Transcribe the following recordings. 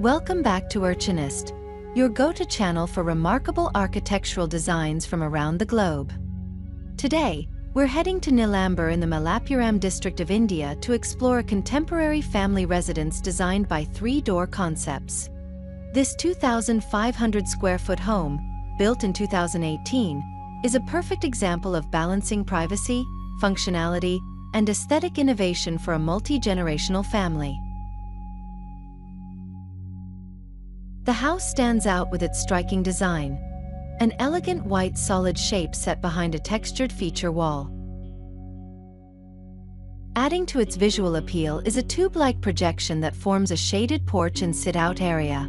Welcome back to Archinest, your go-to channel for remarkable architectural designs from around the globe. Today, we're heading to Nilambur in the Malappuram district of India to explore a contemporary family residence designed by 3dor Concepts. This 2,500 square foot home, built in 2018, is a perfect example of balancing privacy, functionality, and aesthetic innovation for a multi-generational family. The house stands out with its striking design, an elegant white solid shape set behind a textured feature wall. Adding to its visual appeal is a tube-like projection that forms a shaded porch and sit-out area.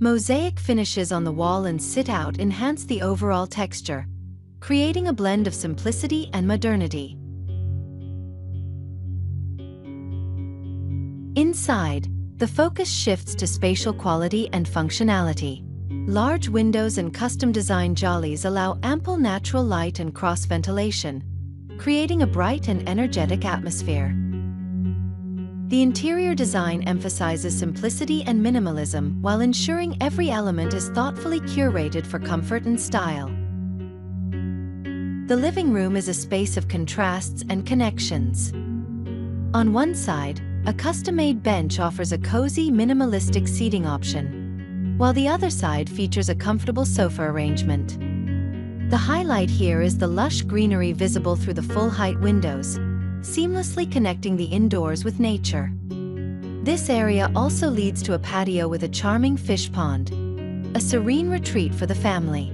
Mosaic finishes on the wall and sit-out enhance the overall texture, creating a blend of simplicity and modernity. Inside, the focus shifts to spatial quality and functionality. Large windows and custom-designed jalis allow ample natural light and cross-ventilation, creating a bright and energetic atmosphere. The interior design emphasizes simplicity and minimalism while ensuring every element is thoughtfully curated for comfort and style. The living room is a space of contrasts and connections. On one side, a custom-made bench offers a cozy, minimalistic seating option, while the other side features a comfortable sofa arrangement. The highlight here is the lush greenery visible through the full-height windows, seamlessly connecting the indoors with nature. This area also leads to a patio with a charming fish pond, a serene retreat for the family.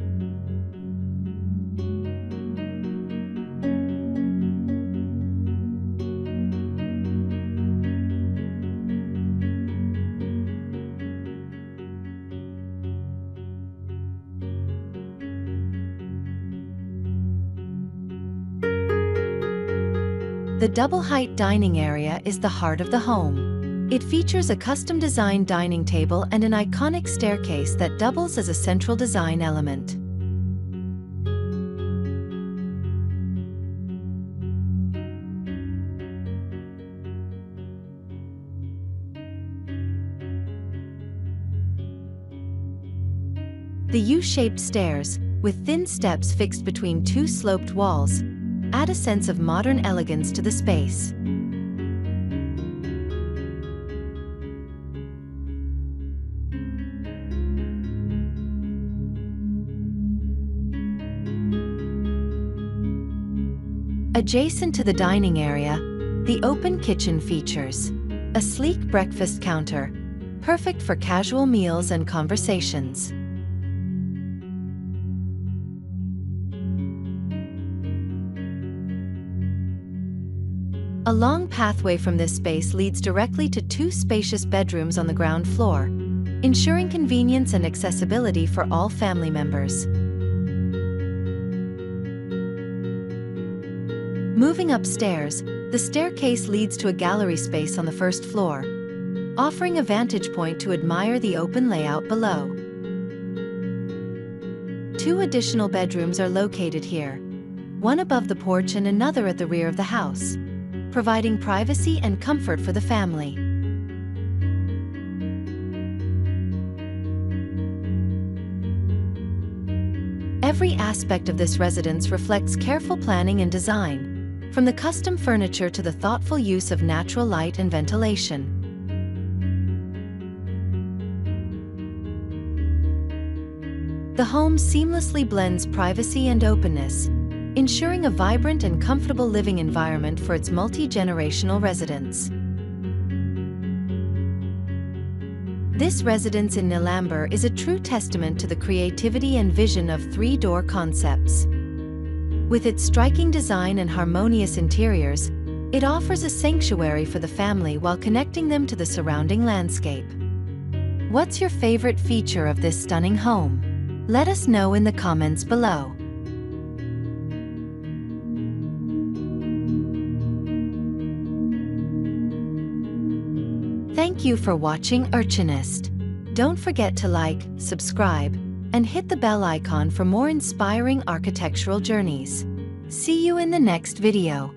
The double-height dining area is the heart of the home. It features a custom-designed dining table and an iconic staircase that doubles as a central design element. The U-shaped stairs, with thin steps fixed between two sloped walls, add a sense of modern elegance to the space. Adjacent to the dining area, the open kitchen features a sleek breakfast counter, perfect for casual meals and conversations. A long pathway from this space leads directly to two spacious bedrooms on the ground floor, ensuring convenience and accessibility for all family members. Moving upstairs, the staircase leads to a gallery space on the first floor, offering a vantage point to admire the open layout below. Two additional bedrooms are located here, one above the porch and another at the rear of the house, providing privacy and comfort for the family. Every aspect of this residence reflects careful planning and design, from the custom furniture to the thoughtful use of natural light and ventilation. The home seamlessly blends privacy and openness, ensuring a vibrant and comfortable living environment for its multi-generational residents. This residence in Nilambur is a true testament to the creativity and vision of 3dor Concepts. With its striking design and harmonious interiors, it offers a sanctuary for the family while connecting them to the surrounding landscape. What's your favorite feature of this stunning home? Let us know in the comments below. Thank you for watching Archinest. Don't forget to like, subscribe, and hit the bell icon for more inspiring architectural journeys. See you in the next video.